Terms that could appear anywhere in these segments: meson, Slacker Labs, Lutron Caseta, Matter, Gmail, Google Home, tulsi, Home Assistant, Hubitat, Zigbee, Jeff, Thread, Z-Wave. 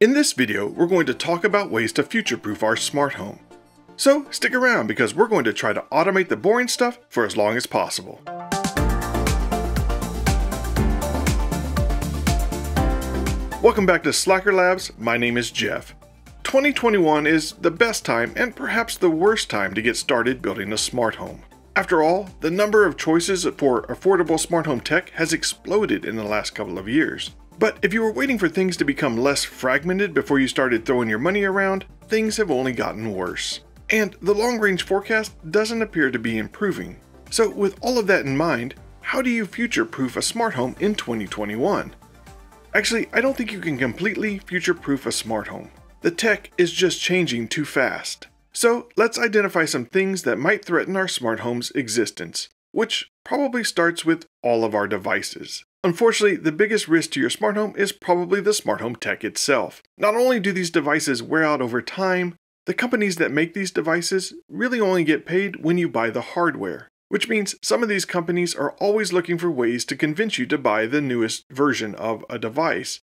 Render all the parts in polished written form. In this video, we're going to talk about ways to future-proof our smart home. So stick around because we're going to try to automate the boring stuff for as long as possible. Welcome back to Slacker Labs, my name is Jeff. 2021 is the best time and perhaps the worst time to get started building a smart home. After all, the number of choices for affordable smart home tech has exploded in the last couple of years. But if you were waiting for things to become less fragmented before you started throwing your money around, things have only gotten worse. And the long-range forecast doesn't appear to be improving. So with all of that in mind, how do you future-proof a smart home in 2021? Actually, I don't think you can completely future-proof a smart home. The tech is just changing too fast. So let's identify some things that might threaten our smart home's existence, which probably starts with all of our devices. Unfortunately, the biggest risk to your smart home is probably the smart home tech itself. Not only do these devices wear out over time, the companies that make these devices really only get paid when you buy the hardware, which means some of these companies are always looking for ways to convince you to buy the newest version of a device,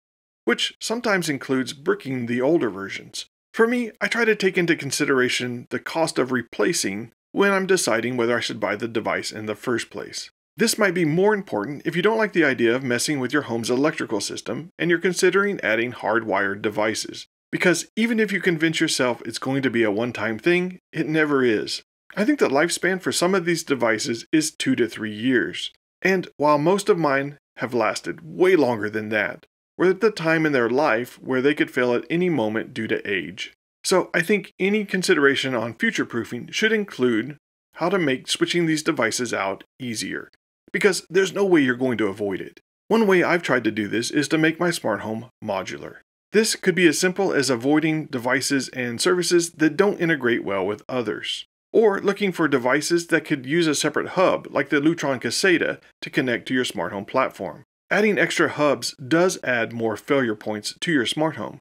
which sometimes includes bricking the older versions. For me, I try to take into consideration the cost of replacing when I'm deciding whether I should buy the device in the first place. This might be more important if you don't like the idea of messing with your home's electrical system and you're considering adding hardwired devices. Because even if you convince yourself it's going to be a one-time thing, it never is. I think the lifespan for some of these devices is 2 to 3 years. And while most of mine have lasted way longer than that, we're at the time in their life where they could fail at any moment due to age. So I think any consideration on future-proofing should include how to make switching these devices out easier, because there's no way you're going to avoid it. One way I've tried to do this is to make my smart home modular. This could be as simple as avoiding devices and services that don't integrate well with others, or looking for devices that could use a separate hub like the Lutron Caseta to connect to your smart home platform. Adding extra hubs does add more failure points to your smart home,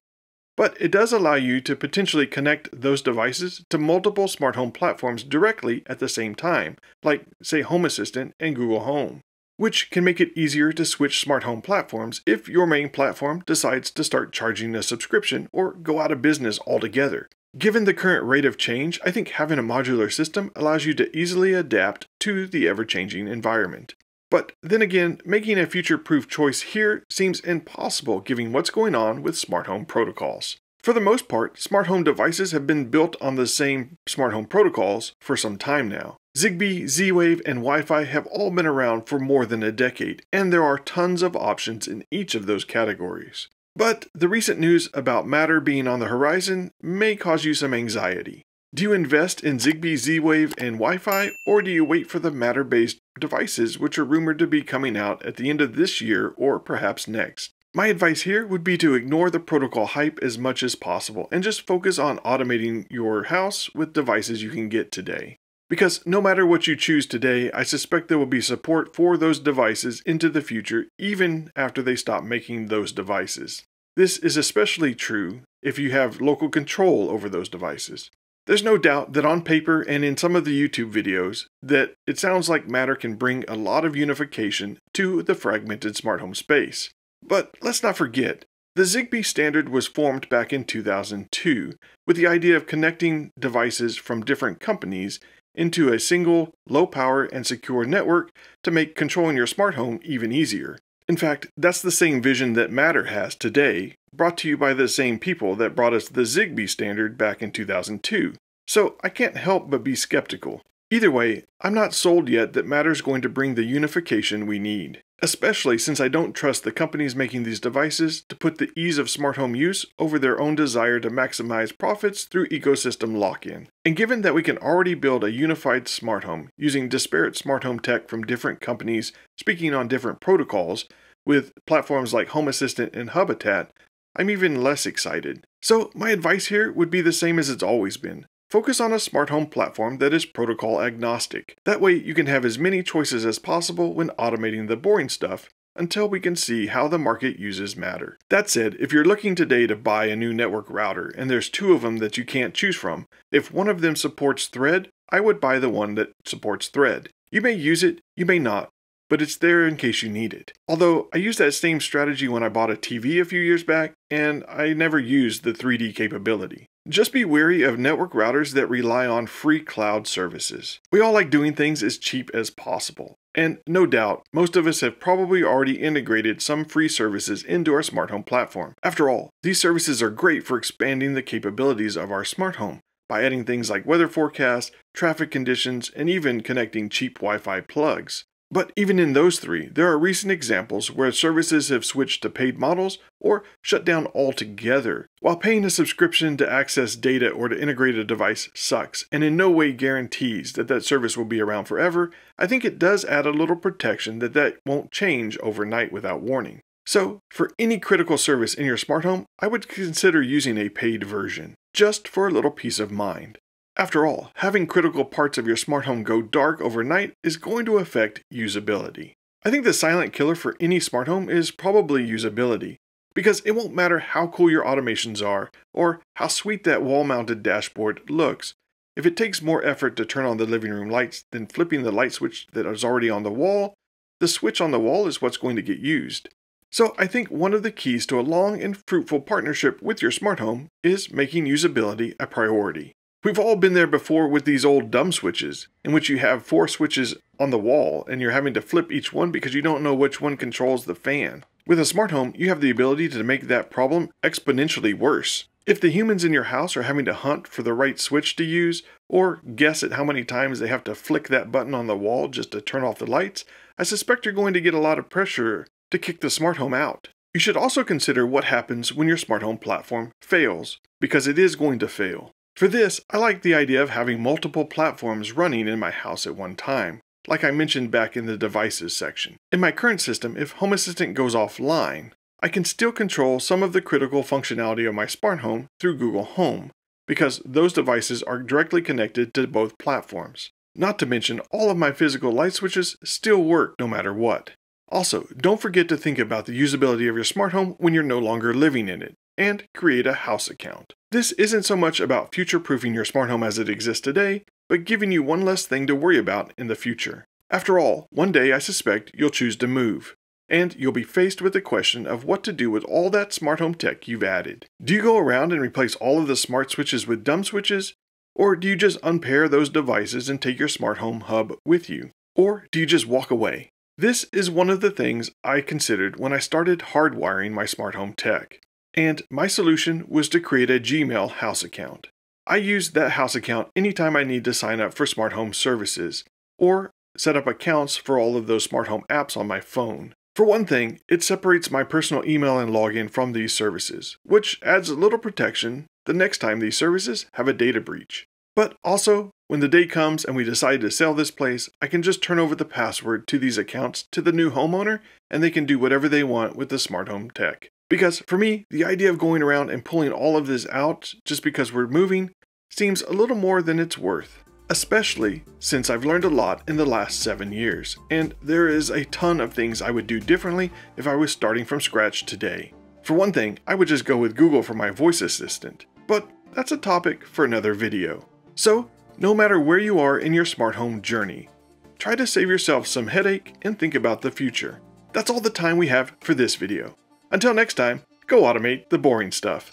but it does allow you to potentially connect those devices to multiple smart home platforms directly at the same time, like say Home Assistant and Google Home, which can make it easier to switch smart home platforms if your main platform decides to start charging a subscription or go out of business altogether. Given the current rate of change, I think having a modular system allows you to easily adapt to the ever-changing environment. But then again, making a future-proof choice here seems impossible given what's going on with smart home protocols. For the most part, smart home devices have been built on the same smart home protocols for some time now. Zigbee, Z-Wave, and Wi-Fi have all been around for more than a decade, and there are tons of options in each of those categories. But the recent news about Matter being on the horizon may cause you some anxiety. Do you invest in Zigbee, Z-Wave, and Wi-Fi, or do you wait for the Matter-based devices which are rumored to be coming out at the end of this year or perhaps next? My advice here would be to ignore the protocol hype as much as possible and just focus on automating your house with devices you can get today. Because no matter what you choose today, I suspect there will be support for those devices into the future even after they stop making those devices. This is especially true if you have local control over those devices. There's no doubt that on paper and in some of the YouTube videos that it sounds like Matter can bring a lot of unification to the fragmented smart home space. But let's not forget, the Zigbee standard was formed back in 2002 with the idea of connecting devices from different companies into a single, low-power and secure network to make controlling your smart home even easier. In fact, that's the same vision that Matter has today, brought to you by the same people that brought us the Zigbee standard back in 2002. So I can't help but be skeptical. Either way, I'm not sold yet that Matter's going to bring the unification we need, especially since I don't trust the companies making these devices to put the ease of smart home use over their own desire to maximize profits through ecosystem lock-in. And given that we can already build a unified smart home using disparate smart home tech from different companies speaking on different protocols, with platforms like Home Assistant and Hubitat, I'm even less excited. So my advice here would be the same as it's always been. Focus on a smart home platform that is protocol agnostic. That way you can have as many choices as possible when automating the boring stuff until we can see how the market uses Matter. That said, if you're looking today to buy a new network router and there's 2 of them that you can't choose from, if one of them supports Thread, I would buy the one that supports Thread. You may use it, you may not, but it's there in case you need it. Although I used that same strategy when I bought a TV a few years back, and I never used the 3D capability. Just be wary of network routers that rely on free cloud services. We all like doing things as cheap as possible. And no doubt, most of us have probably already integrated some free services into our smart home platform. After all, these services are great for expanding the capabilities of our smart home by adding things like weather forecasts, traffic conditions, and even connecting cheap Wi-Fi plugs. But even in those three, there are recent examples where services have switched to paid models or shut down altogether. While paying a subscription to access data or to integrate a device sucks and in no way guarantees that that service will be around forever, I think it does add a little protection that won't change overnight without warning. So, for any critical service in your smart home, I would consider using a paid version, just for a little peace of mind. After all, having critical parts of your smart home go dark overnight is going to affect usability. I think the silent killer for any smart home is probably usability, because it won't matter how cool your automations are or how sweet that wall-mounted dashboard looks. If it takes more effort to turn on the living room lights than flipping the light switch that is already on the switch on the wall is what's going to get used. So I think one of the keys to a long and fruitful partnership with your smart home is making usability a priority. We've all been there before with these old dumb switches, in which you have 4 switches on the wall and you're having to flip each one because you don't know which one controls the fan. With a smart home, you have the ability to make that problem exponentially worse. If the humans in your house are having to hunt for the right switch to use, or guess at how many times they have to flick that button on the wall just to turn off the lights, I suspect you're going to get a lot of pressure to kick the smart home out. You should also consider what happens when your smart home platform fails, because it is going to fail. For this, I like the idea of having multiple platforms running in my house at one time, like I mentioned back in the devices section. In my current system, if Home Assistant goes offline, I can still control some of the critical functionality of my smart home through Google Home, because those devices are directly connected to both platforms. Not to mention, all of my physical light switches still work no matter what. Also, don't forget to think about the usability of your smart home when you're no longer living in it, and create a house account. This isn't so much about future-proofing your smart home as it exists today, but giving you one less thing to worry about in the future. After all, one day I suspect you'll choose to move, and you'll be faced with the question of what to do with all that smart home tech you've added. Do you go around and replace all of the smart switches with dumb switches? Or do you just unpair those devices and take your smart home hub with you? Or do you just walk away? This is one of the things I considered when I started hardwiring my smart home tech. And my solution was to create a Gmail house account. I use that house account anytime I need to sign up for smart home services, or set up accounts for all of those smart home apps on my phone. For one thing, it separates my personal email and login from these services, which adds a little protection the next time these services have a data breach. But also, when the day comes and we decide to sell this place, I can just turn over the password to these accounts to the new homeowner, and they can do whatever they want with the smart home tech. Because for me, the idea of going around and pulling all of this out just because we're moving seems a little more than it's worth, especially since I've learned a lot in the last 7 years, and there is a ton of things I would do differently if I was starting from scratch today. For one thing, I would just go with Google for my voice assistant, but that's a topic for another video. So, no matter where you are in your smart home journey, try to save yourself some headache and think about the future. That's all the time we have for this video. Until next time, go automate the boring stuff.